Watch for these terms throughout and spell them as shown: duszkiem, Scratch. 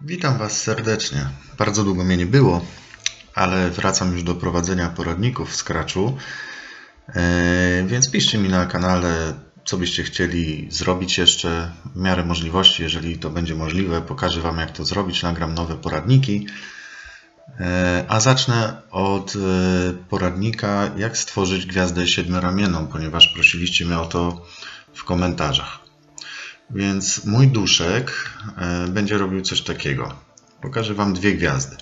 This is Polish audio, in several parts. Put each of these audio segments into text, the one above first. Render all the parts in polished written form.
Witam Was serdecznie. Bardzo długo mnie nie było, ale wracam już do prowadzenia poradników w Scratchu, więc piszcie mi na kanale, co byście chcieli zrobić jeszcze w miarę możliwości. Jeżeli to będzie możliwe, pokażę Wam, jak to zrobić, nagram nowe poradniki. A zacznę od poradnika, jak stworzyć gwiazdę siedmioramienną, ponieważ prosiliście mnie o to w komentarzach. Więc mój duszek będzie robił coś takiego. Pokażę Wam dwie gwiazdy.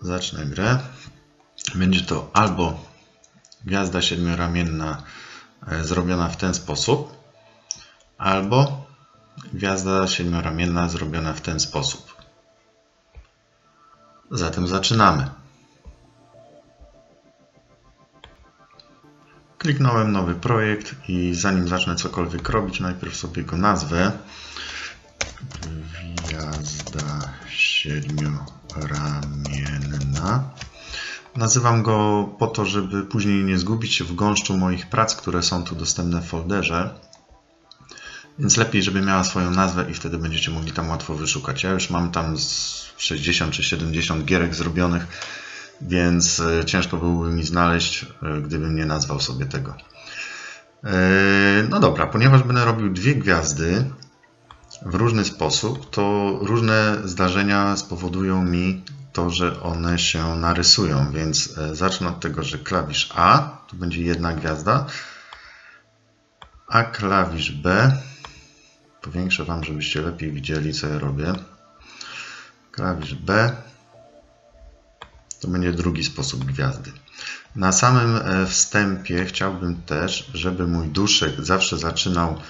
Zacznę grę. Będzie to albo gwiazda siedmioramienna zrobiona w ten sposób, albo gwiazda siedmioramienna zrobiona w ten sposób. Zatem zaczynamy. Kliknąłem nowy projekt i zanim zacznę cokolwiek robić, najpierw sobie go nazwę. Gwiazda siedmioramienna. Nazywam go po to, żeby później nie zgubić się w gąszczu moich prac, które są tu dostępne w folderze. Więc lepiej, żeby miała swoją nazwę i wtedy będziecie mogli tam łatwo wyszukać. Ja już mam tam 60 czy 70 gierek zrobionych, więc ciężko byłoby mi znaleźć, gdybym nie nazwał sobie tego. No dobra, ponieważ będę robił dwie gwiazdy w różny sposób, to różne zdarzenia spowodują mi to, że one się narysują, więc zacznę od tego, że klawisz A, to będzie jedna gwiazda, a klawisz B, powiększę Wam, żebyście lepiej widzieli, co ja robię, klawisz B, to będzie drugi sposób gwiazdy. Na samym wstępie chciałbym też, żeby mój duszek zawsze zaczynał,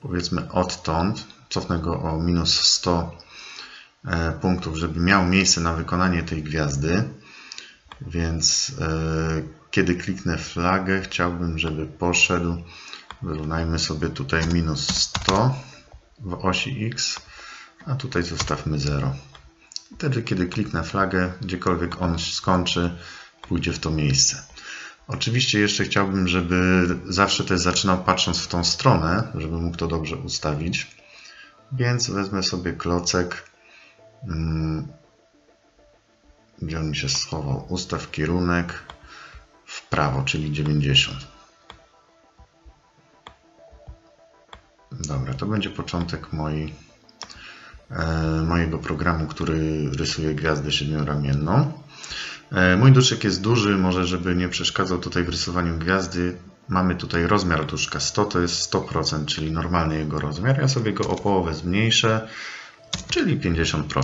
powiedzmy, odtąd, cofnę go o minus 100 punktów, żeby miał miejsce na wykonanie tej gwiazdy, więc kiedy kliknę flagę, chciałbym, żeby poszedł, wyrównajmy sobie tutaj minus 100 w osi X, a tutaj zostawmy 0. Wtedy, kiedy kliknę flagę, gdziekolwiek on skończy, pójdzie w to miejsce. Oczywiście jeszcze chciałbym, żeby zawsze też zaczynał patrząc w tą stronę, żeby mógł to dobrze ustawić, więc wezmę sobie klocek, gdzie on mi się schował, ustaw kierunek w prawo, czyli 90. Dobra, to będzie początek mojego programu, który rysuje gwiazdę siedmioramienną. Mój duszek jest duży, może żeby nie przeszkadzał tutaj w rysowaniu gwiazdy. Mamy tutaj rozmiar duszka 100, to jest 100%, czyli normalny jego rozmiar. Ja sobie go o połowę zmniejszę, czyli 50%.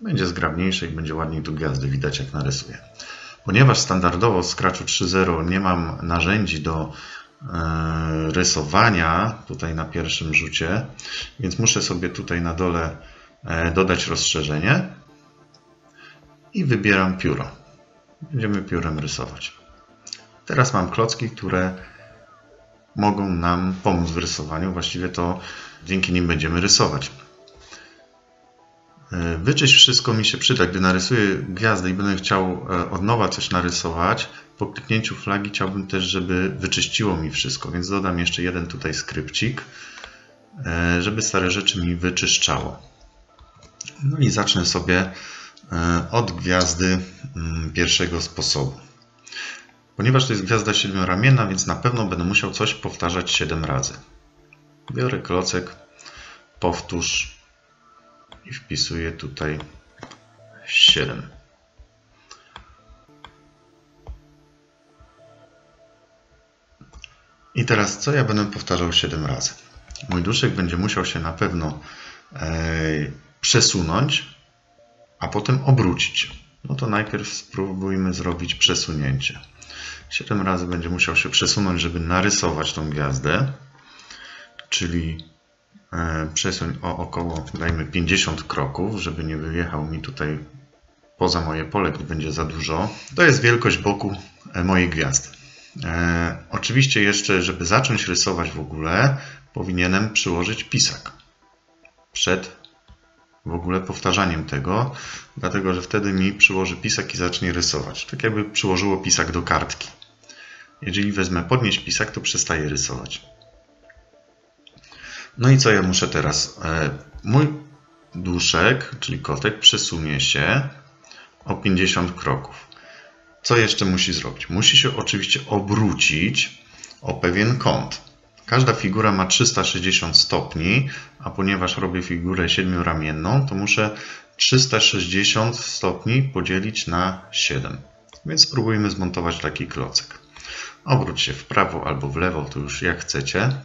Będzie zgrabniejszy i będzie ładniej tu gwiazdy widać, jak narysuję. Ponieważ standardowo w Scratchu 3.0 nie mam narzędzi do rysowania tutaj na pierwszym rzucie, więc muszę sobie tutaj na dole dodać rozszerzenie i wybieram pióro. Będziemy piórem rysować. Teraz mam klocki, które mogą nam pomóc w rysowaniu. Właściwie to dzięki nim będziemy rysować. Wyczyść wszystko mi się przyda. Gdy narysuję gwiazdę i będę chciał od nowa coś narysować, po kliknięciu flagi chciałbym też, żeby wyczyściło mi wszystko, więc dodam jeszcze jeden tutaj skrypcik, żeby stare rzeczy mi wyczyszczało. No i zacznę sobie od gwiazdy pierwszego sposobu. Ponieważ to jest gwiazda siedmioramienna, więc na pewno będę musiał coś powtarzać 7 razy. Biorę klocek, powtórz i wpisuję tutaj 7. I teraz co ja będę powtarzał 7 razy? Mój duszek będzie musiał się na pewno przesunąć, a potem obrócić. No to najpierw spróbujmy zrobić przesunięcie. 7 razy będzie musiał się przesunąć, żeby narysować tą gwiazdę, czyli przesuń o około, dajmy 50 kroków, żeby nie wyjechał mi tutaj poza moje pole, gdy będzie za dużo. To jest wielkość boku mojej gwiazdy. Oczywiście jeszcze, żeby zacząć rysować w ogóle, powinienem przyłożyć pisak przed w ogóle powtarzaniem tego, dlatego że wtedy mi przyłoży pisak i zacznie rysować. Tak jakby przyłożyło pisak do kartki. Jeżeli wezmę podnieść pisak, to przestaje rysować. No i co ja muszę teraz? Mój duszek, czyli kotek, przesunie się o 50 kroków. Co jeszcze musi zrobić? Musi się oczywiście obrócić o pewien kąt. Każda figura ma 360 stopni, a ponieważ robię figurę siedmioramienną, to muszę 360 stopni podzielić na 7. Więc spróbujmy zmontować taki klocek. Obróć się w prawo albo w lewo, to już jak chcecie.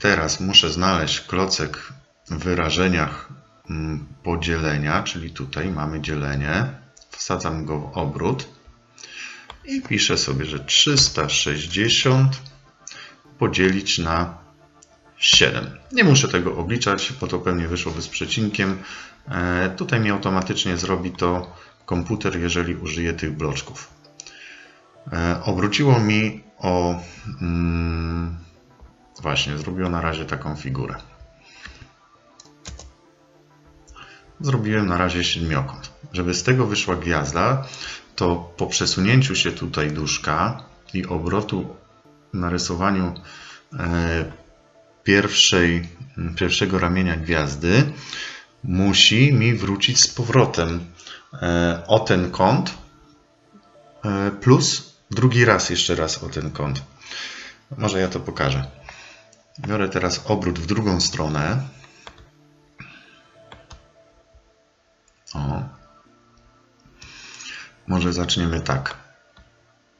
Teraz muszę znaleźć klocek w wyrażeniach podzielenia, czyli tutaj mamy dzielenie. Wsadzam go w obrót i piszę sobie, że 360 podzielić na 7. Nie muszę tego obliczać, bo to pewnie wyszłoby z przecinkiem. Tutaj mi automatycznie zrobi to komputer, jeżeli użyję tych bloczków. Obróciło mi o... Właśnie, zrobiło na razie taką figurę. Zrobiłem na razie siedmiokąt. Żeby z tego wyszła gwiazda, to po przesunięciu się tutaj duszka i obrotu narysowaniu pierwszego ramienia gwiazdy musi mi wrócić z powrotem o ten kąt plus drugi raz jeszcze raz o ten kąt. Może ja to pokażę. Biorę teraz obrót w drugą stronę. O. Może zaczniemy tak.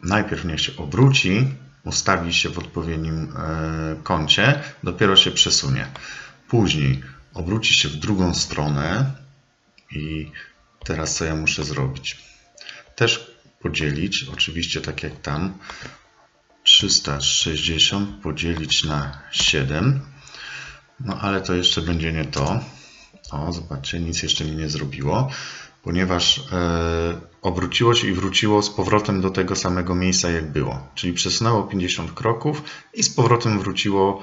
Najpierw niech się obróci, ustawi się w odpowiednim kącie, dopiero się przesunie. Później obróci się w drugą stronę i teraz co ja muszę zrobić? Też podzielić, oczywiście tak jak tam. 360 podzielić na 7. No ale to jeszcze będzie nie to. O, zobaczcie, nic jeszcze mi nie zrobiło, ponieważ obróciło się i wróciło z powrotem do tego samego miejsca, jak było. Czyli przesunęło 50 kroków i z powrotem wróciło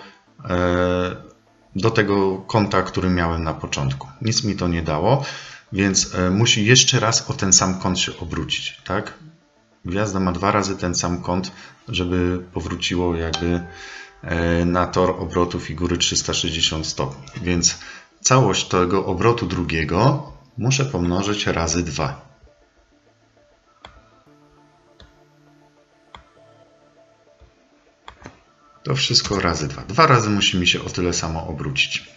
do tego kąta, który miałem na początku. Nic mi to nie dało, więc musi jeszcze raz o ten sam kąt się obrócić, tak? Gwiazda ma dwa razy ten sam kąt, żeby powróciło jakby na tor obrotu figury 360 stopni. Więc całość tego obrotu drugiego muszę pomnożyć razy 2. To wszystko razy 2. Dwa razy musi mi się o tyle samo obrócić,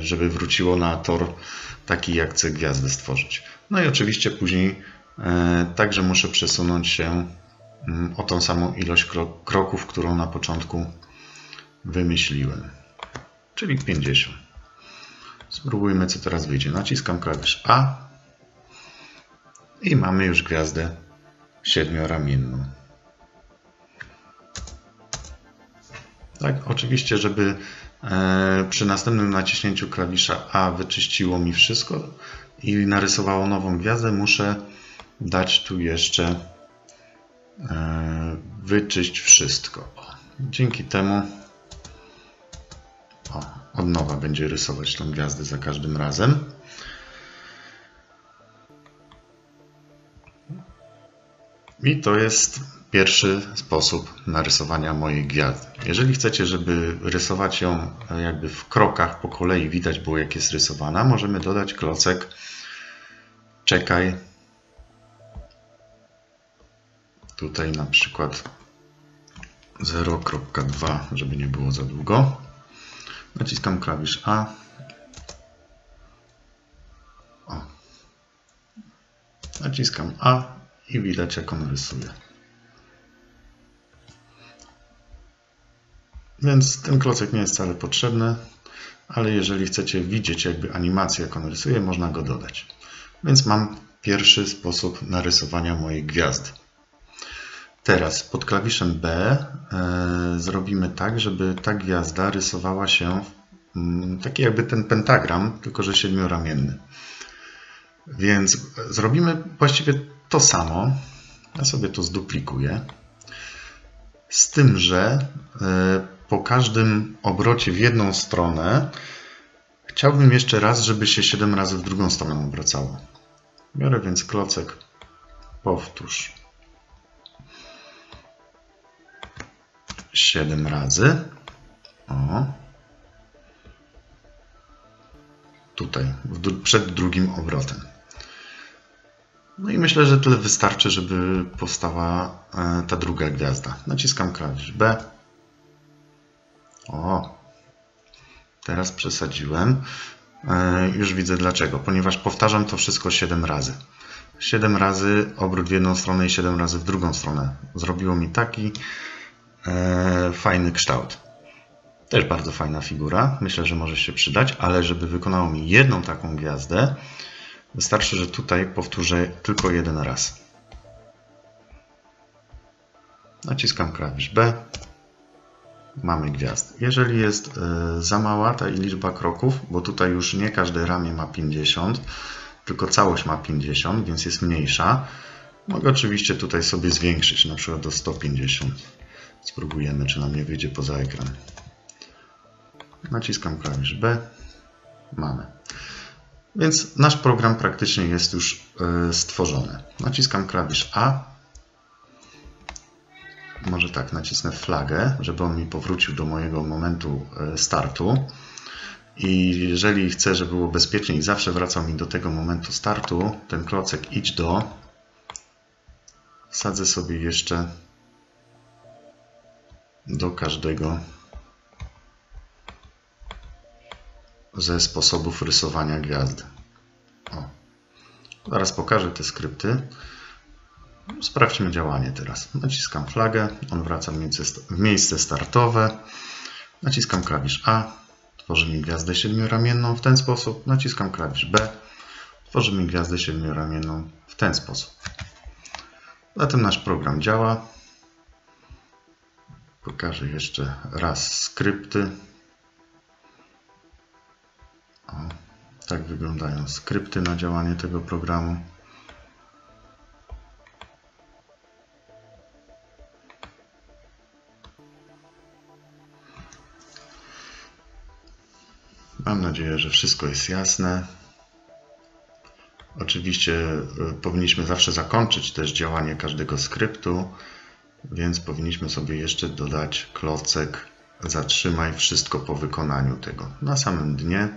żeby wróciło na tor taki, jak chcę gwiazdę stworzyć. No i oczywiście później także muszę przesunąć się o tą samą ilość kroków, którą na początku wymyśliłem, czyli 50. Spróbujmy, co teraz wyjdzie. Naciskam klawisz A i mamy już gwiazdę siedmioramienną. Tak, oczywiście, żeby przy następnym naciśnięciu klawisza A wyczyściło mi wszystko i narysowało nową gwiazdę, muszę dać tu jeszcze wyczyść wszystko. Dzięki temu od nowa będzie rysować tą gwiazdę za każdym razem. I to jest pierwszy sposób narysowania mojej gwiazdy. Jeżeli chcecie, żeby rysować ją jakby w krokach po kolei widać było, jak jest rysowana, możemy dodać klocek czekaj. Tutaj na przykład 0.2, żeby nie było za długo. Naciskam klawisz A. O. Naciskam A i widać, jak on rysuje. Więc ten klocek nie jest wcale potrzebny, ale jeżeli chcecie widzieć jakby animację, jak on rysuje, można go dodać. Więc mam pierwszy sposób narysowania mojej gwiazdy. Teraz pod klawiszem B zrobimy tak, żeby ta gwiazda rysowała się taki jakby ten pentagram, tylko że siedmioramienny. Więc zrobimy właściwie to samo. Ja sobie to zduplikuję. Z tym, że po każdym obrocie w jedną stronę chciałbym jeszcze raz, żeby się 7 razy w drugą stronę obracało. Biorę więc klocek, powtórz. 7 razy. O. Tutaj, przed drugim obrotem. No i myślę, że tyle wystarczy, żeby powstała ta druga gwiazda. Naciskam klawisz B. O, teraz przesadziłem. Już widzę dlaczego, ponieważ powtarzam to wszystko 7 razy. 7 razy obrót w jedną stronę i 7 razy w drugą stronę. Zrobiło mi taki fajny kształt. Też bardzo fajna figura. Myślę, że może się przydać, ale żeby wykonało mi jedną taką gwiazdę, wystarczy, że tutaj powtórzę tylko jeden raz. Naciskam klawisz B. Mamy gwiazdę. Jeżeli jest za mała ta liczba kroków, bo tutaj już nie każde ramię ma 50, tylko całość ma 50, więc jest mniejsza, mogę oczywiście tutaj sobie zwiększyć, na przykład do 150. Spróbujemy, czy nam nie wyjdzie poza ekran. Naciskam klawisz B. Mamy. Więc nasz program praktycznie jest już stworzony. Naciskam klawisz A. Może tak, nacisnę flagę, żeby on mi powrócił do mojego momentu startu. I jeżeli chcę, żeby było bezpiecznie i zawsze wracał mi do tego momentu startu, ten klocek idź do. Wsadzę sobie jeszcze do każdego ze sposobów rysowania gwiazdy. O. Zaraz pokażę te skrypty. Sprawdźmy działanie teraz. Naciskam flagę, on wraca w miejsce startowe. Naciskam klawisz A, tworzy mi gwiazdę siedmioramienną w ten sposób. Naciskam klawisz B, tworzy mi gwiazdę siedmioramienną w ten sposób. Zatem nasz program działa. Pokażę jeszcze raz skrypty. O, tak wyglądają skrypty na działanie tego programu. Mam nadzieję, że wszystko jest jasne. Oczywiście powinniśmy zawsze zakończyć też działanie każdego skryptu, więc powinniśmy sobie jeszcze dodać klocek zatrzymaj wszystko po wykonaniu tego na samym dnie.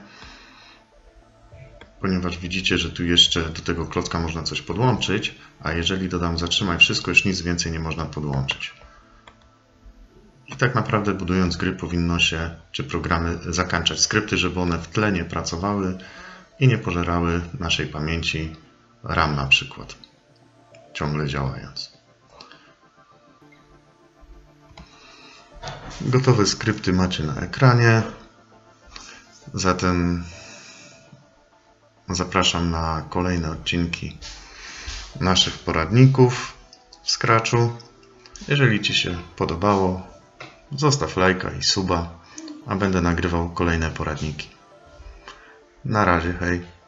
Ponieważ widzicie, że tu jeszcze do tego klocka można coś podłączyć, a jeżeli dodam zatrzymaj wszystko, już nic więcej nie można podłączyć. I tak naprawdę budując gry powinno się, czy programy, zakończać skrypty, żeby one w tle nie pracowały i nie pożerały naszej pamięci RAM na przykład, ciągle działając. Gotowe skrypty macie na ekranie, zatem zapraszam na kolejne odcinki naszych poradników w Scratchu. Jeżeli Ci się podobało, zostaw lajka i suba, a będę nagrywał kolejne poradniki. Na razie, hej!